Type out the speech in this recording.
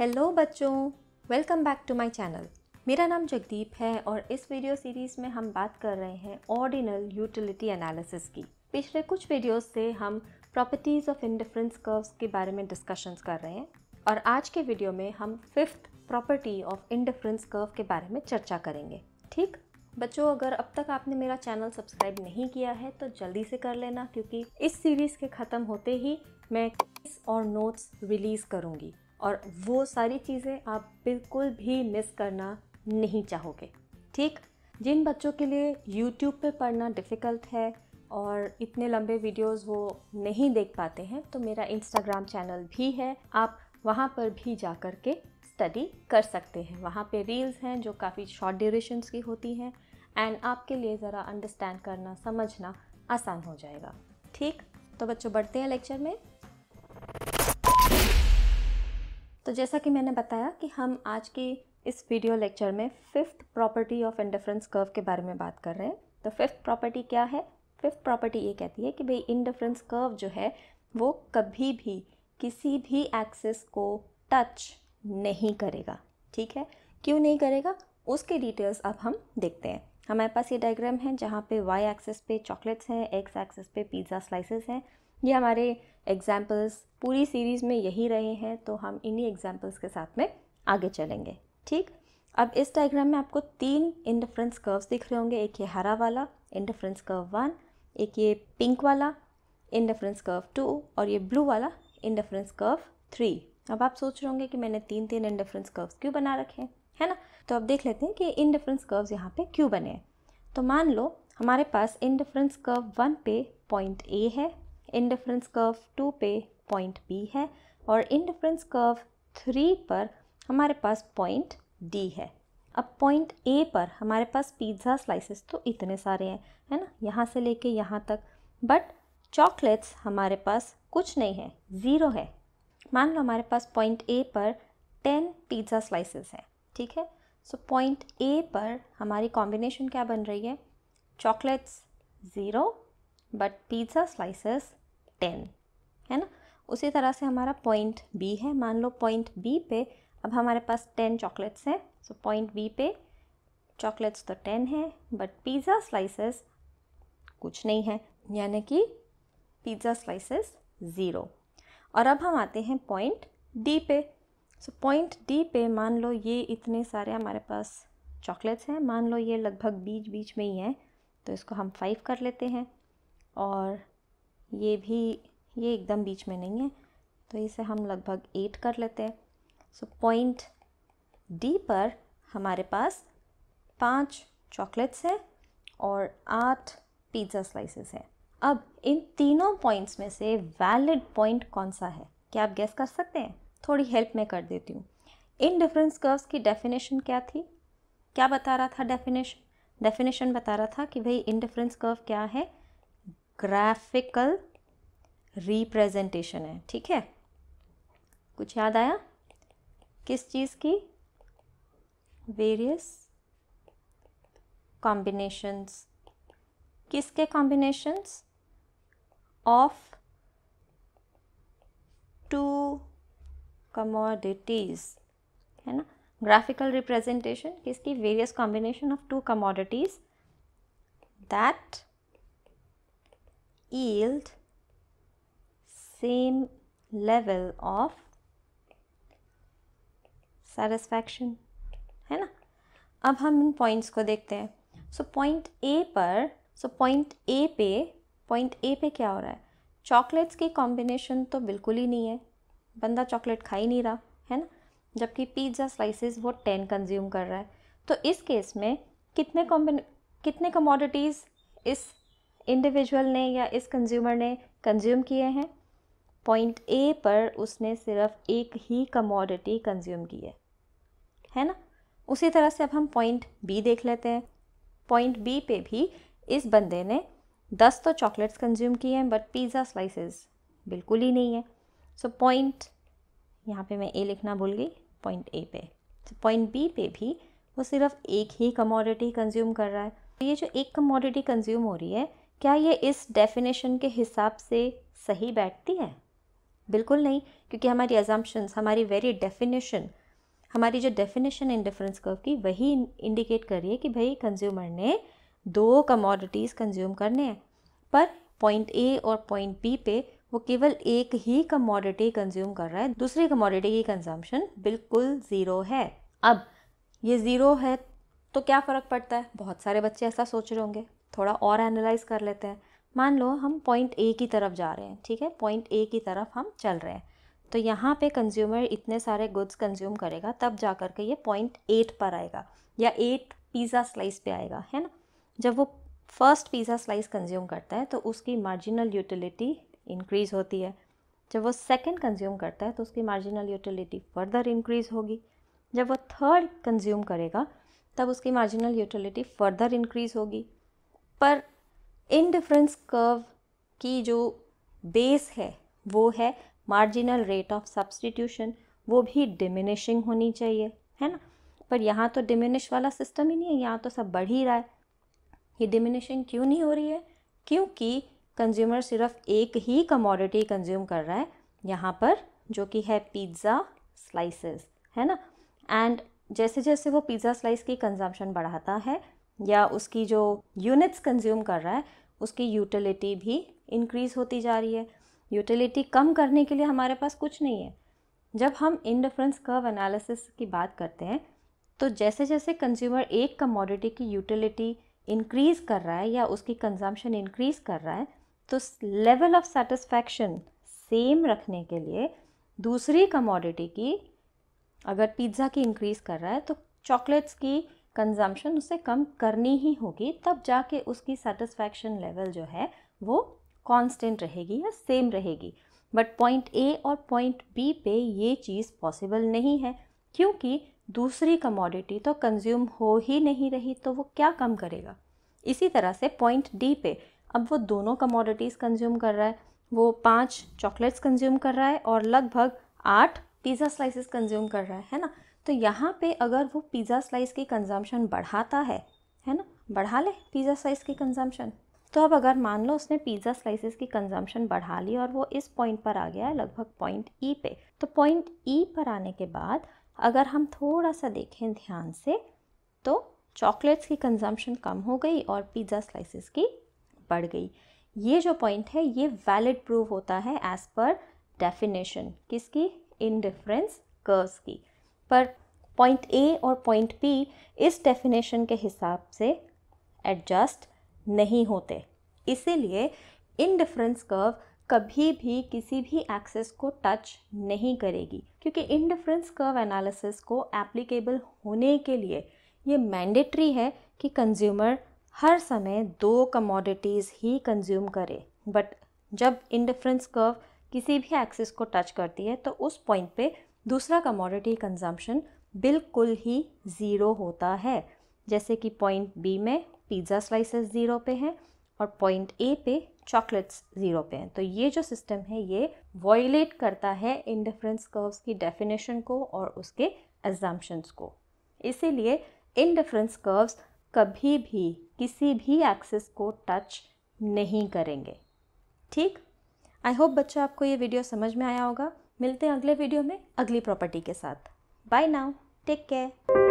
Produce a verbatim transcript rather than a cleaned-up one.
Hello बच्चों, welcome back to my channel. मेरा नाम जगदीप है और इस वीडियो सीरीज़ में हम बात कर रहे हैं ऑर्डिनल यूटिलिटी एनालिसिस की। पिछले कुछ वीडियोस से हम प्रॉपर्टीज़ ऑफ इंडिफरेंस कर्व्स के बारे में डिस्कशंस कर रहे हैं और आज के वीडियो में हम fifth property of indifference curve के बारे में चर्चा करेंगे। ठीक बच्चों, अगर अब तक आपने मेरा चैनल सब्सक्राइब नहीं किया है तो जल्दी से कर लेना, क्योंकि इस सीरीज़ के ख़त्म होते ही मैं क्विज और नोट्स रिलीज़ करूँगी और वो सारी चीज़ें आप बिल्कुल भी मिस करना नहीं चाहोगे। ठीक, जिन बच्चों के लिए YouTube पे पढ़ना डिफ़िकल्ट है और इतने लंबे वीडियोस वो नहीं देख पाते हैं, तो मेरा Instagram चैनल भी है, आप वहाँ पर भी जा कर के स्टडी कर सकते हैं। वहाँ पे रील्स हैं जो काफ़ी शॉर्ट ड्यूरेशंस की होती हैं एंड आपके लिए ज़रा अंडरस्टैंड करना, समझना आसान हो जाएगा। ठीक, तो बच्चों बढ़ते हैं लेक्चर में। तो जैसा कि मैंने बताया कि हम आज की इस वीडियो लेक्चर में fifth property of indifference curve के बारे में बात कर रहे हैं। तो फिफ्थ प्रॉपर्टी क्या है? फिफ्थ प्रॉपर्टी ये कहती है कि भाई इंडिफरेंस कर्व जो है वो कभी भी किसी भी एक्सिस को टच नहीं करेगा। ठीक है, क्यों नहीं करेगा उसके डिटेल्स अब हम देखते हैं। हमारे पास ये डायग्राम है जहाँ पे वाई एक्सिस पे चॉकलेट्स हैं, एक्स एक्सिस पे पिज़्ज़ा स्लाइसेस हैं। ये हमारे एग्जाम्पल्स पूरी सीरीज़ में यही रहे हैं, तो हम इन्हीं एग्जाम्पल्स के साथ में आगे चलेंगे। ठीक, अब इस डायग्राम में आपको तीन इंडिफरेंस कर्व्स दिख रहे होंगे। एक ये हरा वाला इंडिफरेंस कर्व वन, एक ये पिंक वाला इंडिफरेंस कर्व टू और ये ब्लू वाला इंडिफरेंस कर्व थ्री। अब आप सोच रहे होंगे कि मैंने तीन तीन इंडिफरेंस कर्व्स क्यों बना रखे हैं, है ना। तो अब देख लेते हैं कि इंडिफरेंस कर्व्स यहाँ पर क्यों बने हैं। तो मान लो हमारे पास इंडिफरेंस कर्व वन पे पॉइंट ए है, इंडिफरेंस कर्व टू पे पॉइंट बी है और इंडिफरेंस कर्व थ्री पर हमारे पास पॉइंट डी है। अब पॉइंट ए पर हमारे पास पिज़्ज़ा स्लाइसेस तो इतने सारे हैं, है ना, यहाँ से लेके यहाँ तक, बट चॉकलेट्स हमारे पास कुछ नहीं है, ज़ीरो है। मान लो हमारे पास पॉइंट ए पर टेन पिज़्ज़ा स्लाइसेस हैं। ठीक है, सो पॉइंट ए पर हमारी कॉम्बिनेशन क्या बन रही है? Chocolates zero but pizza slices ten, है ना। उसी तरह से हमारा पॉइंट बी है। मान लो पॉइंट बी पे अब हमारे पास टेन चॉकलेट्स हैं, सो पॉइंट बी पे चॉकलेट्स तो टेन है बट पिज़्ज़ा स्लाइसेस कुछ नहीं है, यानी कि पिज़्ज़ा स्लाइसेस ज़ीरो। और अब हम आते हैं पॉइंट डी पे। सो पॉइंट डी पे मान लो ये इतने सारे हमारे पास चॉकलेट्स हैं, मान लो ये लगभग बीच बीच में ही हैं, तो इसको हम फाइव कर लेते हैं और ये भी, ये एकदम बीच में नहीं है तो इसे हम लगभग एट कर लेते हैं। सो पॉइंट डी पर हमारे पास पाँच चॉकलेट्स हैं और आठ पिज़्ज़ा स्लाइसेस हैं। अब इन तीनों पॉइंट्स में से वैलिड पॉइंट कौन सा है, क्या आप गेस कर सकते हैं? थोड़ी हेल्प मैं कर देती हूँ। इंडिफरेंस कर्व्स की डेफिनेशन क्या थी, क्या बता रहा था डेफिनेशन? डेफिनेशन बता रहा था कि भाई इंडिफरेंस कर्व क्या है, ग्राफिकल रिप्रेजेंटेशन है। ठीक है, कुछ याद आया किस चीज़ की? वेरियस कॉम्बिनेशंस, किसके कॉम्बिनेशंस? ऑफ टू कमोडिटीज़, है ना। ग्राफिकल रिप्रेजेंटेशन किसकी? Various combination of two commodities that yield same level of satisfaction, है ना। अब हम इन पॉइंट्स को देखते हैं। सो पॉइंट ए पर सो पॉइंट ए पे पॉइंट ए पे क्या हो रहा है? चॉकलेट्स की कॉम्बिनेशन तो बिल्कुल ही नहीं है, बंदा चॉकलेट खा ही नहीं रहा, है ना, जबकि पिज़्ज़ा स्लाइसेस वो टेन कंज्यूम कर रहा है। तो इस केस में कितने कॉम्बिन कितने कमोडिटीज़ इस इंडिविजुअल ने या इस कंज्यूमर ने कंज्यूम किए हैं? पॉइंट ए पर उसने सिर्फ एक ही कमोडिटी कंज्यूम की है, है ना। उसी तरह से अब हम पॉइंट बी देख लेते हैं। पॉइंट बी पे भी इस बंदे ने दस तो चॉकलेट्स कंज्यूम किए हैं बट पिज़्ज़ा स्लाइसेस बिल्कुल ही नहीं है। सो पॉइंट, यहाँ पे मैं ए लिखना भूल गई, पॉइंट ए पे। सो पॉइंट बी पे भी वो सिर्फ एक ही कमोडिटी कंज्यूम कर रहा है। तो ये जो एक कमोडिटी कंज्यूम हो रही है, क्या ये इस डेफिनेशन के हिसाब से सही बैठती है? बिल्कुल नहीं, क्योंकि हमारी अजम्पशंस, हमारी वेरी डेफिनेशन, हमारी जो डेफिनेशन इन डिफरेंस कर्व की वही इंडिकेट कर रही है कि भाई कंज्यूमर ने दो कमोडिटीज़ कंज्यूम करने हैं, पर पॉइंट ए और पॉइंट बी पे वो केवल एक ही कमोडिटी कंज्यूम कर रहा है, दूसरी कमोडिटी की कंजम्पशन बिल्कुल ज़ीरो है। अब ये ज़ीरो है तो क्या फ़र्क पड़ता है, बहुत सारे बच्चे ऐसा सोच रहे होंगे। थोड़ा और एनालाइज कर लेते हैं। मान लो हम पॉइंट ए की तरफ जा रहे हैं, ठीक है, पॉइंट ए की तरफ हम चल रहे हैं, तो यहाँ पे कंज्यूमर इतने सारे गुड्स कंज्यूम करेगा तब जा कर के ये पॉइंट एट पर आएगा या एट पिज़्ज़ा स्लाइस पे आएगा, है ना। जब वो फर्स्ट पिज़्ज़ा स्लाइस कंज्यूम करता है तो उसकी मार्जिनल यूटिलिटी इंक्रीज़ होती है, जब वो सेकेंड कंज्यूम करता है तो उसकी मार्जिनल यूटिलिटी फर्दर इंक्रीज़ होगी, जब वो थर्ड कंज्यूम करेगा तब उसकी मार्जिनल यूटिलिटी फर्दर इंक्रीज़ होगी। पर इन डिफरेंस कर्व की जो बेस है वो है मार्जिनल रेट ऑफ सब्सटीट्यूशन, वो भी डिमिनिशिंग होनी चाहिए, है ना। पर यहाँ तो डिमिनिश वाला सिस्टम ही नहीं है, यहाँ तो सब बढ़ ही रहा है। ये डिमिनिशिंग क्यों नहीं हो रही है? क्योंकि कंज्यूमर सिर्फ एक ही कमोडिटी कंज्यूम कर रहा है यहाँ पर, जो कि है पिज़्ज़ा स्लाइसेस, है ना। एंड जैसे जैसे वो पिज़्ज़ा स्लाइस की कंजम्पशन बढ़ाता है या उसकी जो यूनिट्स कंज्यूम कर रहा है उसकी यूटिलिटी भी इंक्रीज़ होती जा रही है। यूटिलिटी कम करने के लिए हमारे पास कुछ नहीं है। जब हम इंडिफरेंस कर्व एनालिसिस की बात करते हैं तो जैसे जैसे कंज्यूमर एक कमोडिटी की यूटिलिटी इंक्रीज़ कर रहा है या उसकी कंजम्पशन इंक्रीज़ कर रहा है तो लेवल ऑफ सेटिस्फैक्शन सेम रखने के लिए दूसरी कमोडिटी की, अगर पिज़्ज़ा की इंक्रीज़ कर रहा है तो चॉकलेट्स की कंजम्पशन उससे कम करनी ही होगी, तब जाके उसकी सेटिस्फैक्शन लेवल जो है वो कांस्टेंट रहेगी या सेम रहेगी। बट पॉइंट ए और पॉइंट बी पे ये चीज़ पॉसिबल नहीं है, क्योंकि दूसरी कमोडिटी तो कंज्यूम हो ही नहीं रही, तो वो क्या कम करेगा। इसी तरह से पॉइंट डी पे अब वो दोनों कमोडिटीज़ कंज्यूम कर रहा है, वो पाँच चॉकलेट्स कंज्यूम कर रहा है और लगभग आठ पिज़्ज़ा स्लाइसेस कंज्यूम कर रहा है, है ना। तो यहाँ पे अगर वो पिज़्ज़ा स्लाइस की कंजम्पशन बढ़ाता है, है ना, बढ़ा ले पिज़्ज़ा स्लाइस की कंजम्पशन, तो अब अगर मान लो उसने पिज़्ज़ा स्लाइसेस की कंजम्पशन बढ़ा ली और वो इस पॉइंट पर आ गया है, लगभग पॉइंट ई पे, तो पॉइंट ई पर आने के बाद अगर हम थोड़ा सा देखें ध्यान से तो चॉकलेट्स की कंजम्पशन कम हो गई और पिज़्ज़ा स्लाइसेस की बढ़ गई। ये जो पॉइंट है ये वैलिड प्रूव होता है एज़ पर डेफिनेशन, किसकी, इन डिफरेंस कर्व्स की। पर पॉइंट ए और पॉइंट बी इस डेफिनेशन के हिसाब से एडजस्ट नहीं होते, इसीलिए इन डिफरेंस कर्व कभी भी किसी भी एक्सेस को टच नहीं करेगी, क्योंकि इन डिफरेंस कर्व एनालिसिस को एप्लीकेबल होने के लिए ये मैंडेटरी है कि कंज्यूमर हर समय दो कमोडिटीज़ ही कंज्यूम करे। बट जब इन डिफरेंस कर्व किसी भी एक्सिस को टच करती है तो उस पॉइंट पे दूसरा कमोडिटी कंजम्पशन बिल्कुल ही ज़ीरो होता है, जैसे कि पॉइंट बी में पिज़्ज़ा स्लाइसेस ज़ीरो पे हैं और पॉइंट ए पे चॉकलेट्स ज़ीरो पे हैं। तो ये जो सिस्टम है ये वॉयलेट करता है इंडिफरेंस कर्व्स की डेफिनेशन को और उसके अजम्पशंस को, इसीलिए इंडिफरेंस कर्व्स कभी भी किसी भी एक्सिस को टच नहीं करेंगे। ठीक, आई होप बच्चों आपको ये वीडियो समझ में आया होगा। मिलते हैं अगले वीडियो में अगली प्रॉपर्टी के साथ। Bye now, take care.